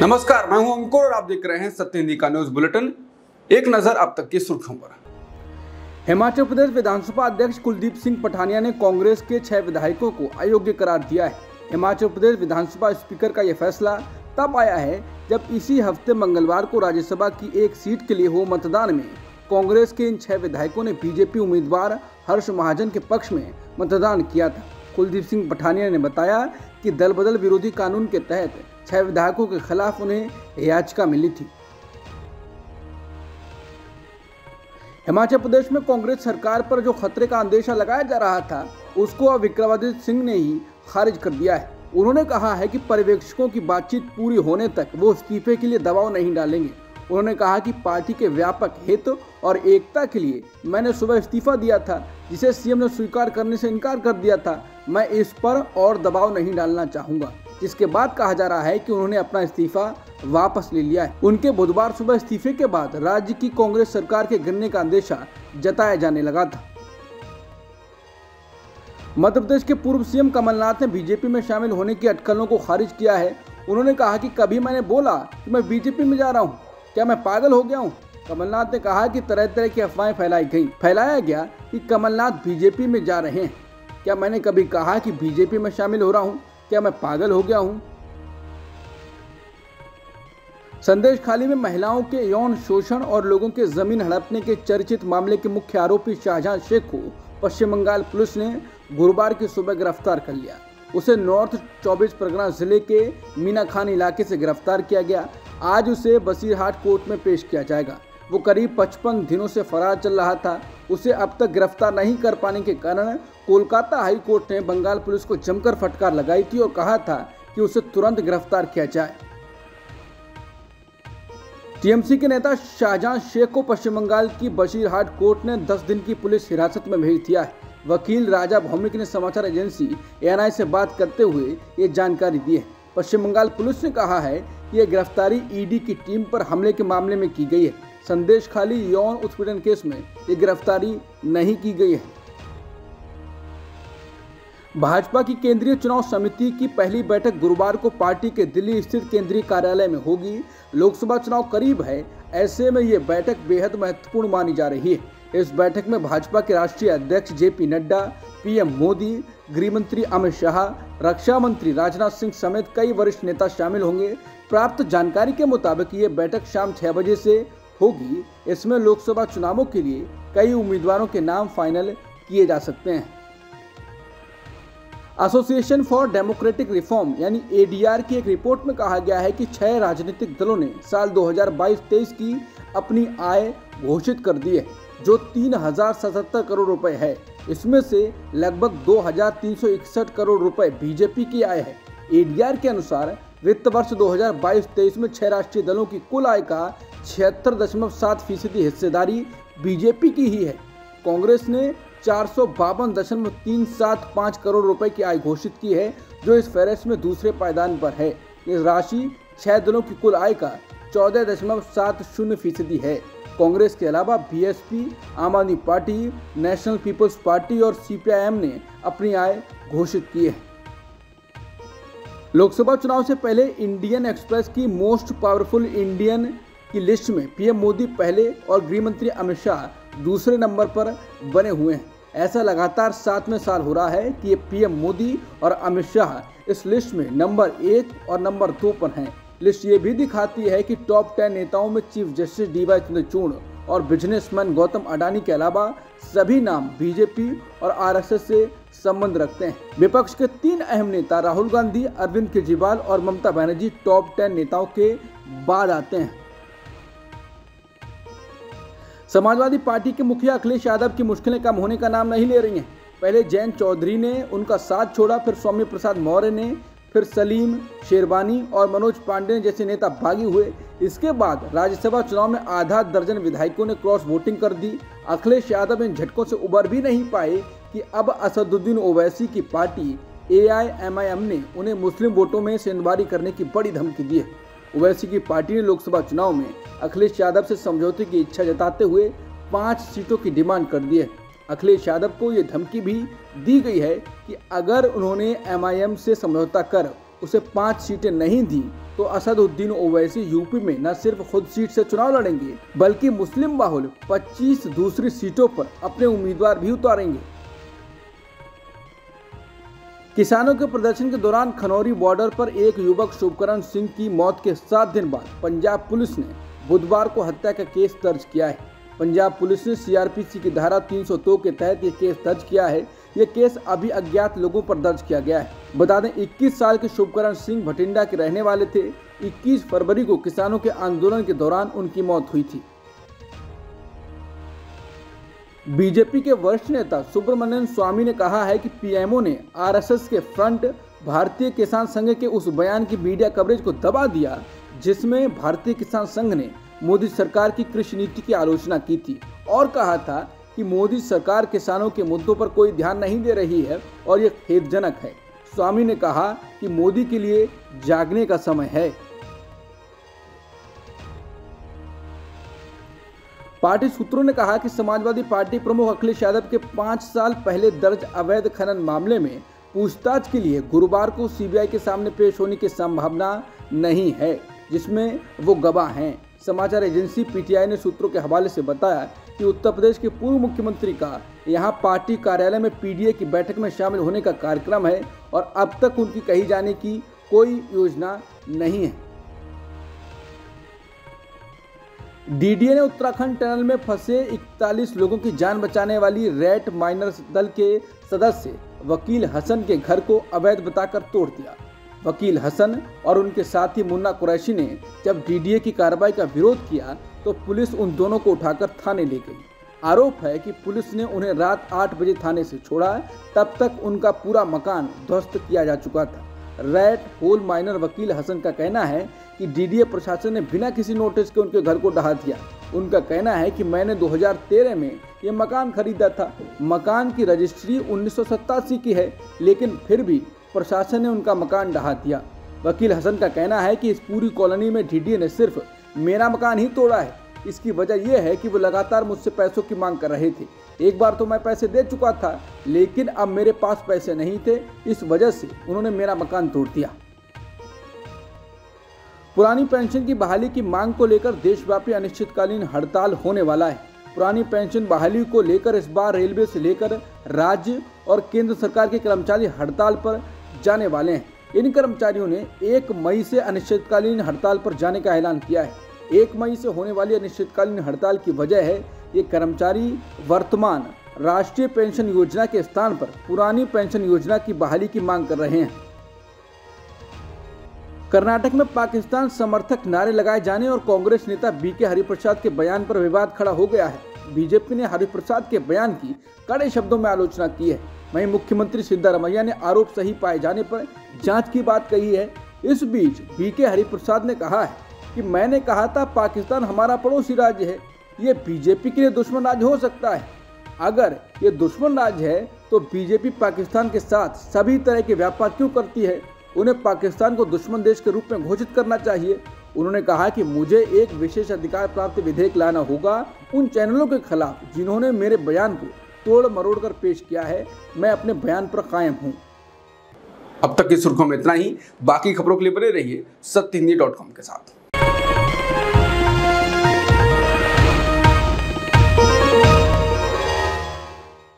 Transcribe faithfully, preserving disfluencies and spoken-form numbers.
नमस्कार, मैं हूं अंकुर और आप देख रहे हैं सत्य हिन्दी का न्यूज बुलेटिन। एक नजर अब तक की सुर्खियों पर। हिमाचल प्रदेश विधानसभा अध्यक्ष कुलदीप सिंह पठानिया ने कांग्रेस के छह विधायकों को अयोग्य करार दिया है। हिमाचल प्रदेश विधानसभा स्पीकर का यह फैसला तब आया है जब इसी हफ्ते मंगलवार को राज्यसभा की एक सीट के लिए हुए मतदान में कांग्रेस के इन छह विधायकों ने बीजेपी उम्मीदवार हर्ष महाजन के पक्ष में मतदान किया था। कुलदीप सिंह पठानिया ने बताया कि दल बदल विरोधी कानून के तहत छह विधायकों के खिलाफ उन्हें याचिका मिली थी। हिमाचल प्रदेश में कांग्रेस सरकार पर जो खतरे का अंदेशा लगाया जा रहा था उसको अब विक्रमादित्य सिंह ने ही खारिज कर दिया है। उन्होंने कहा है कि पर्यवेक्षकों की बातचीत पूरी होने तक वो इस्तीफे के लिए दबाव नहीं डालेंगे। उन्होंने कहा कि पार्टी के व्यापक हित और एकता के लिए मैंने सुबह इस्तीफा दिया था, जिसे सीएम ने स्वीकार करने से इनकार कर दिया था। मैं इस पर और दबाव नहीं डालना चाहूँगा। जिसके बाद कहा जा रहा है कि उन्होंने अपना इस्तीफा वापस ले लिया है। उनके बुधवार सुबह इस्तीफे के बाद राज्य की कांग्रेस सरकार के गिरने का अंदेशा जताया जाने लगा था। मध्य प्रदेश के पूर्व सीएम कमलनाथ ने बीजेपी में शामिल होने की अटकलों को खारिज किया है। उन्होंने कहा कि कभी मैंने बोला कि मैं बीजेपी में जा रहा हूँ, क्या मैं पागल हो गया हूँ? कमलनाथ ने कहा कि तरह तरह की अफवाहें फैलाई गई फैलाया गया कि कमलनाथ बीजेपी में जा रहे हैं। क्या मैंने कभी कहा कि बीजेपी में शामिल हो रहा हूँ? क्या मैं पागल हो गया हूँ? संदेश खाली में महिलाओं के यौन शोषण और लोगों के जमीन हड़पने के चर्चित मामले के मुख्य आरोपी शाहजहां शेख को पश्चिम बंगाल पुलिस ने गुरुवार की सुबह गिरफ्तार कर लिया। उसे नॉर्थ चौबीस परगना जिले के मीना खान इलाके से गिरफ्तार किया गया। आज उसे बसीरहाट कोर्ट में पेश किया जाएगा। वो करीब पचपन दिनों से फरार चल रहा था। उसे अब तक गिरफ्तार नहीं कर पाने के कारण कोलकाता हाई कोर्ट ने बंगाल पुलिस को जमकर फटकार लगाई थी और कहा था कि उसे तुरंत गिरफ्तार किया जाए। टीएमसी के नेता शाहजहां शेख को पश्चिम बंगाल की बसीरहाट कोर्ट ने दस दिन की पुलिस हिरासत में भेज दिया है। वकील राजा भौमिक ने समाचार एजेंसी एएनआई से बात करते हुए ये जानकारी दी है। पश्चिम बंगाल पुलिस ने कहा है कि यह गिरफ्तारी ईडी की टीम पर हमले के मामले में की गई है। संदेश खाली यौन उत्पीड़न केस में ये गिरफ्तारी नहीं की गई है। भाजपा की केंद्रीय चुनाव समिति की पहली बैठक गुरुवार को पार्टी के दिल्ली स्थित केंद्रीय कार्यालय में होगी। लोकसभा चुनाव करीब है, ऐसे में ये बैठक बेहद महत्वपूर्ण मानी जा रही है। इस बैठक में भाजपा के राष्ट्रीय अध्यक्ष जेपी नड्डा, पीएम मोदी, गृह मंत्री अमित शाह, रक्षा मंत्री राजनाथ सिंह समेत कई वरिष्ठ नेता शामिल होंगे। प्राप्त जानकारी के मुताबिक ये बैठक शाम छह बजे से होगी। इसमें लोकसभा चुनावों के लिए कई उम्मीदवारों के नाम फाइनल किए जा सकते हैं। एसोसिएशन फॉर डेमोक्रेटिक रिफॉर्म यानी एडीआर की एक रिपोर्ट में कहा गया है कि छह राजनीतिक दलों ने साल दो हज़ार बाईस तेईस की अपनी आय घोषित कर दी है, जो तीन हजार सतहत्तर करोड़ रुपए है। इसमें से लगभग दो हजार तीन सौ इकसठ करोड़ रुपए बीजेपी की आय है। एडीआर के अनुसार वित्त वर्ष दो हज़ार बाईस तेईस में छह राष्ट्रीय दलों की कुल आय का छिहत्तर दशमलव सात फीसदी हिस्सेदारी बीजेपी की ही है। कांग्रेस ने चार सौ बावन दशमलव तीन सात पाँच करोड़ रुपए की आय घोषित की है, जो इस फहरिस्त में दूसरे पायदान पर है। इस राशि छह दलों की कुल आय का चौदह दशमलव सात शून्य फीसदी है। कांग्रेस के अलावा BSP, Aam Aadmi party, national peoples party और सीपीआईएम ने अपनी आय घोषित की है। लोकसभा चुनाव से पहले इंडियन एक्सप्रेस की मोस्ट पावरफुल इंडियन की लिस्ट में पीएम मोदी पहले और गृह मंत्री अमित शाह दूसरे नंबर पर बने हुए हैं। ऐसा लगातार सातवें साल हो रहा है कि ये पीएम मोदी और अमित शाह इस लिस्ट में नंबर एक और नंबर दो पर हैं। लिस्ट ये भी दिखाती है कि टॉप टेन नेताओं में chief justice D Y Chandrachud और बिजनेसमैन गौतम अडानी के अलावा सभी नाम बीजेपी और आरएसएस से संबंध रखते हैं। विपक्ष के तीन अहम नेता राहुल गांधी, अरविंद केजरीवाल और ममता बनर्जी टॉप टेन नेताओं के बाद आते हैं। समाजवादी पार्टी के मुखिया अखिलेश यादव की मुश्किलें कम होने का नाम नहीं ले रही हैं। पहले जैन चौधरी ने उनका साथ छोड़ा, फिर स्वामी प्रसाद मौर्य ने, फिर सलीम शेरवानी और मनोज पांडे जैसे नेता भागी हुए। इसके बाद राज्यसभा चुनाव में आधा दर्जन विधायकों ने क्रॉस वोटिंग कर दी। अखिलेश यादव इन झटकों से उबर भी नहीं पाए कि अब असदुद्दीन ओवैसी की पार्टी एआईएमआईएम ने उन्हें मुस्लिम वोटों में सेंधमारी करने की बड़ी धमकी दी है। ओवैसी की पार्टी ने लोकसभा चुनाव में अखिलेश यादव से समझौते की इच्छा जताते हुए पाँच सीटों की डिमांड कर दी है। अखिलेश यादव को ये धमकी भी दी गई है कि अगर उन्होंने एमआईएम से समझौता कर उसे पाँच सीटें नहीं दी तो असदुद्दीन ओवैसी यूपी में न सिर्फ खुद सीट से चुनाव लड़ेंगे बल्कि मुस्लिम बाहुल पच्चीस दूसरी सीटों पर अपने उम्मीदवार भी उतारेंगे। किसानों के प्रदर्शन के दौरान खनौरी बॉर्डर पर एक युवक शुभकरण सिंह की मौत के सात दिन बाद पंजाब पुलिस ने बुधवार को हत्या का केस दर्ज किया है। पंजाब पुलिस ने सी आर पी सी की धारा तीन सौ दो के तहत ये केस दर्ज किया है। ये केस अभी अज्ञात लोगों पर दर्ज किया गया है। बता दें इक्कीस साल के शुभकरण सिंह भटिंडा के रहने वाले थे। इक्कीस फरवरी को किसानों के आंदोलन के दौरान उनकी मौत हुई थी। बीजेपी के वरिष्ठ नेता सुब्रमण्यम स्वामी ने कहा है कि पी एम ओ ने आर एस एस के फ्रंट भारतीय किसान संघ के उस बयान की मीडिया कवरेज को दबा दिया जिसमें भारतीय किसान संघ ने मोदी सरकार की कृषि नीति की आलोचना की थी और कहा था कि मोदी सरकार किसानों के मुद्दों पर कोई ध्यान नहीं दे रही है और ये खेदजनक है। स्वामी ने कहा कि मोदी के लिए जागने का समय है। पार्टी सूत्रों ने कहा कि समाजवादी पार्टी प्रमुख अखिलेश यादव के पाँच साल पहले दर्ज अवैध खनन मामले में पूछताछ के लिए गुरुवार को सी बी आई के सामने पेश होने की संभावना नहीं है जिसमें वो गवाह हैं। समाचार एजेंसी पी टी आई ने सूत्रों के हवाले से बताया कि उत्तर प्रदेश के पूर्व मुख्यमंत्री का यहां पार्टी कार्यालय में पी डी ए की बैठक में शामिल होने का कार्यक्रम है और अब तक उनकी कही जाने की कोई योजना नहीं है। डी डी ए ने उत्तराखंड टनल में फंसे इकतालीस लोगों की जान बचाने वाली रेड माइनर्स दल के सदस्य वकील हसन के घर को अवैध बताकर तोड़ दिया। वकील हसन और उनके साथी मुन्ना कुरैशी ने जब डी डी ए की कार्रवाई का विरोध किया तो पुलिस उन दोनों को उठाकर थाने ले गई। आरोप है कि पुलिस ने उन्हें रात आठ बजे थाने से छोड़ा, तब तक उनका पूरा मकान ध्वस्त किया जा चुका था। रैट होल माइनर वकील हसन का कहना है कि डी डी ए प्रशासन ने बिना किसी नोटिस के उनके घर को ढहा दिया। उनका कहना है कि मैंने दो हज़ार तेरह में ये मकान खरीदा था। मकान की रजिस्ट्री उन्नीस सौ सत्तासी की है लेकिन फिर भी प्रशासन ने उनका मकान ढहा दिया। वकील हसन का कहना है कि इस पूरी कॉलोनी में डी डी ए ने सिर्फ मेरा मकान ही तोड़ा है। इसकी वजह यह है कि वो लगातार मुझसे पैसों की मांग कर रहे थे। एक बार तो मैं पैसे दे चुका था लेकिन अब मेरे पास पैसे नहीं थे, इस वजह से उन्होंने मेरा मकान तोड़ दिया। पुरानी पेंशन की बहाली की मांग को लेकर देशव्यापी अनिश्चितकालीन हड़ताल होने वाला है। पुरानी पेंशन बहाली को लेकर इस बार रेलवे से लेकर राज्य और केंद्र सरकार के कर्मचारी हड़ताल पर जाने वाले हैं। इन कर्मचारियों ने एक मई से अनिश्चितकालीन हड़ताल पर जाने का ऐलान किया है। एक मई से होने वाली अनिश्चितकालीन हड़ताल की वजह है ये कर्मचारी वर्तमान राष्ट्रीय पेंशन योजना के स्थान पर पुरानी पेंशन योजना की बहाली की मांग कर रहे हैं। कर्नाटक में पाकिस्तान समर्थक नारे लगाए जाने और कांग्रेस नेता बी के हरिप्रसाद के बयान पर विवाद खड़ा हो गया है। बी जे पी ने हरिप्रसाद के बयान की कड़े शब्दों में आलोचना की है। वहीं मुख्यमंत्री सिद्धारमैया ने आरोप सही पाए जाने पर जांच की बात कही है। इस बीच बी के हरिप्रसाद ने कहा है कि मैंने कहा था पाकिस्तान हमारा पड़ोसी राज्य है, ये बी जे पी के लिए दुश्मन राज्य हो सकता है। अगर ये दुश्मन राज्य है तो बी जे पी पाकिस्तान के साथ सभी तरह के व्यापार क्यों करती है? उन्हें पाकिस्तान को दुश्मन देश के रूप में घोषित करना चाहिए। उन्होंने कहा कि मुझे एक विशेष अधिकार प्राप्त विधेयक लाना होगा उन चैनलों के खिलाफ जिन्होंने मेरे बयान को तोड़ मरोड़ कर पेश किया है। मैं अपने बयान पर कायम हूँ। अब तक की सुर्खियों में इतना ही। बाकी खबरों के लिए बने रहिए सत्य हिन्दी डॉट कॉम के साथ।